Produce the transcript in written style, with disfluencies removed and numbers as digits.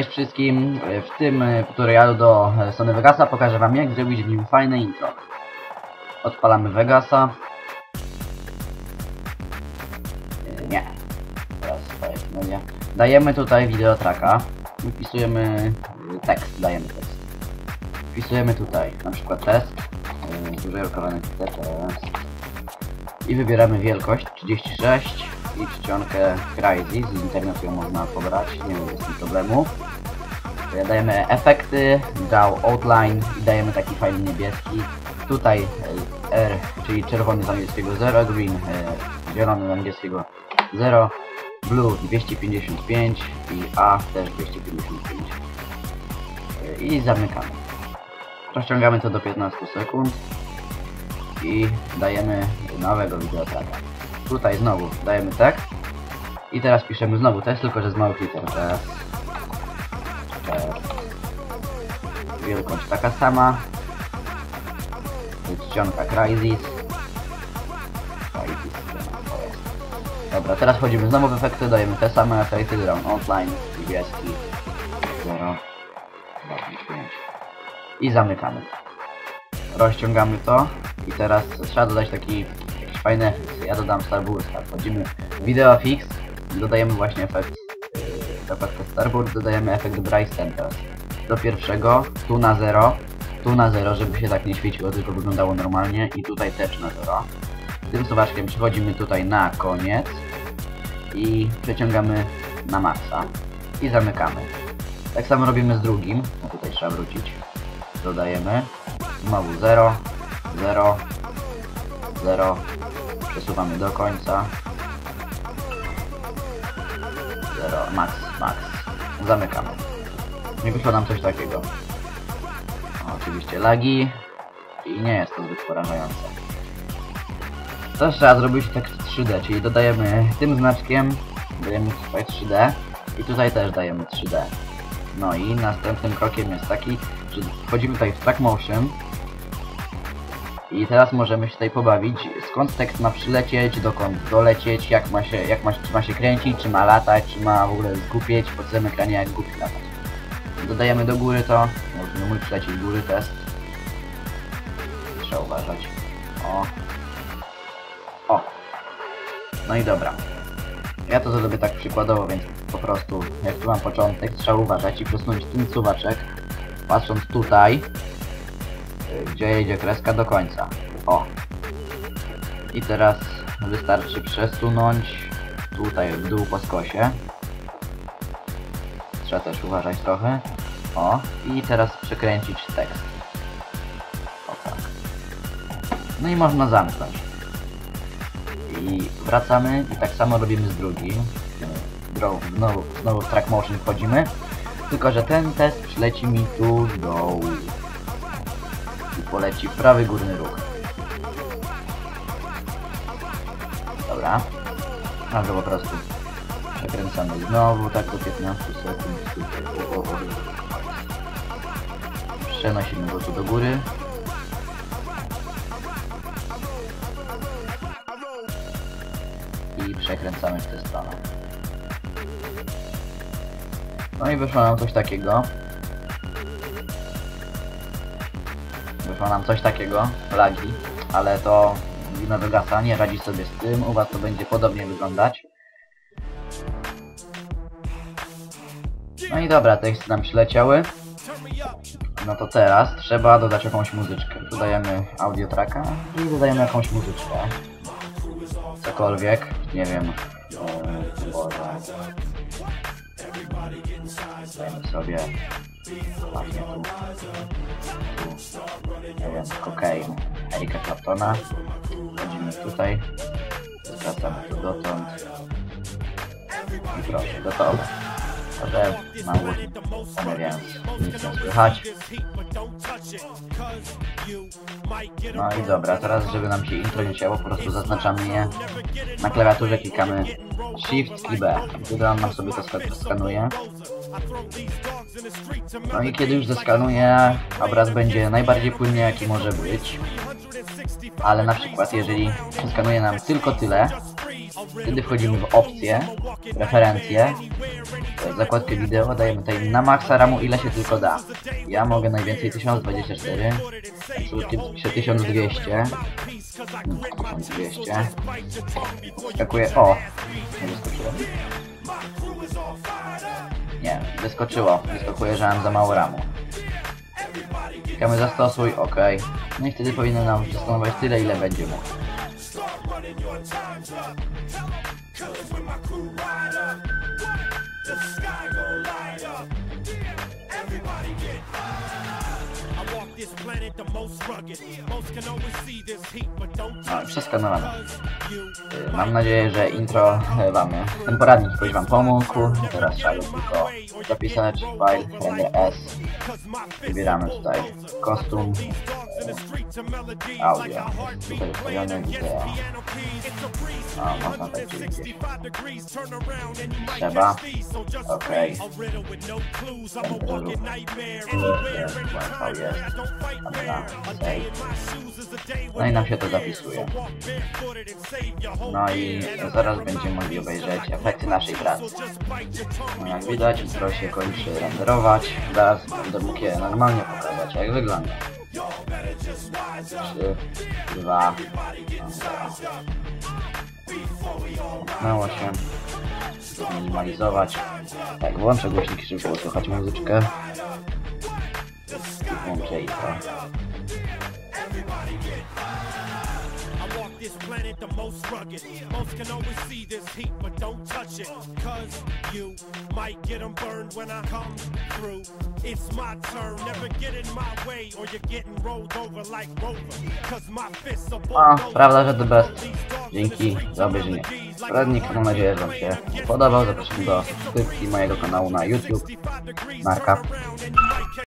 Cześć wszystkim, w tym tutorialu do Sony Vegasa pokażę wam, jak zrobić w nim fajne intro. Odpalamy Vegasa. Nie. Teraz fajnie. Dajemy tutaj wideotracka. Wpisujemy tekst, dajemy tekst. Wpisujemy tutaj na przykład test. Duże rokowane test. I wybieramy wielkość 36 i czcionkę Crysis, z internetu ją można pobrać, nie wiem, jest problemu. Dajemy efekty, DAW outline i dajemy taki fajny niebieski. Tutaj R, czyli czerwony z angielskiego 0, green, zielony z angielskiego 0, blue 255 i A też 255. I zamykamy. Rozciągamy to do 15 sekund. I dajemy nowego wideotracka. Tutaj znowu dajemy tekst. I teraz piszemy znowu tekst, tylko że z małych liter. Wielkość taka sama. Czcionka Crysis. Dobra, teraz wchodzimy znowu w efekty, dajemy te same efekty, round outline, niebieski, 0, 2, 5. I zamykamy. Rozciągamy to. I teraz trzeba dodać taki jakiś fajny efekt. Ja dodam Starbursta. Wchodzimy w Video Fix, dodajemy właśnie efekt Starburst, dodajemy efekt Bright Center. Do pierwszego, tu na 0, żeby się tak nie świeciło, tylko wyglądało normalnie, i tutaj też na 0. Tym suwaczkiem przechodzimy tutaj na koniec i przeciągamy na maksa i zamykamy. Tak samo robimy z drugim, no tutaj trzeba wrócić. Dodajemy, znowu 0. 0, 0, przesuwamy do końca, 0, max, zamykamy. Nie wyszło nam coś takiego. Oczywiście lagi i nie jest to zbyt porażające. Też trzeba zrobić tekst 3D, czyli dodajemy tym znaczkiem, dajemy tutaj 3D i tutaj też dajemy 3D. No i następnym krokiem jest taki, że wchodzimy tutaj w track motion. I teraz możemy się tutaj pobawić, skąd tekst ma przylecieć, dokąd dolecieć, czy ma się kręcić, czy ma latać, czy ma w ogóle zgupieć, po całym ekranie jak gupi latać. Dodajemy do góry to, możemy mój przylecieć góry test. Trzeba uważać. O! No i dobra. Ja to zrobię tak przykładowo, więc po prostu, jak tu mam początek, trzeba uważać i przesunąć ten suwaczek, patrząc tutaj, gdzie idzie kreska do końca. O! I teraz wystarczy przesunąć tutaj w dół po skosie. Trzeba też uważać trochę. O! I teraz przekręcić tekst. O tak. No i można zamknąć. I wracamy i tak samo robimy z drugim. Znowu w track motion wchodzimy. Tylko że ten test przyleci mi tu do dołu. Poleci w prawy górny róg. Dobra. Albo po prostu przekręcamy znowu, tak do 15 sekund. Przenosimy go tu do góry. I przekręcamy w tę stronę. No i wyszło nam coś takiego. Lagi, ale to wina Vegasa nie radzi sobie z tym, u was to będzie podobnie wyglądać. No i dobra, teksty nam przyleciały. No to teraz trzeba dodać jakąś muzyczkę. Dodajemy audio tracka i dodajemy jakąś muzyczkę. Cokolwiek, nie wiem. Dajmy sobie właśnie tu Cocaine, Erika Claptona. Wchodzimy tutaj, zwracamy tu dotąd i proszę, gotowe. Może mało, nie wiem, nic nie słychać. No i dobra, teraz żeby nam się intro nie działo, po prostu zaznaczamy je na klawiaturze, klikamy Shift i B. Tutaj nam sobie to skanuje. No i kiedy już zeskanuje, obraz będzie najbardziej płynny jaki może być. Ale na przykład jeżeli skanuje nam tylko tyle, Wtedy wchodzimy w opcje, preferencje, zakładkę wideo, dajemy tutaj na maksa ramu ile się tylko da. Ja mogę najwięcej 1024, absolutnie 1200. 1200. Skakuję, o! Nie wyskoczyło. Nie, wyskoczyło. Wyskakuje, że mam za mało ramu. Klikamy zastosuj, ok. No i wtedy powinno nam zastosować tyle, ile będzie mógł. No, przeskanowano. Mam nadzieję, że intro wam, ten poradnik jakoś wam pomógł. Teraz trzeba tylko zapisać file render s. Wybieramy tutaj kostum, audio, tutaj ustawione wideo. No, można tak gdzieś. Trzeba. Okej. No i nam się to zapisuje. No i zaraz będziemy mogli obejrzeć efekty naszej pracy. No jak widać, intro się kończy renderować. Zaraz będę mógł je normalnie pokazać, jak wygląda. 3, 2... Mało się. Minimalizować. Tak, włączę głośniki, żeby było słychać muzyczkę. Włączę i to. No, prawda, że the best. Dzięki za obejrzenie. Poradnik, mam nadzieję, że wam się podobał. Zapraszam do subskrypcji mojego kanału na YouTube. Marka.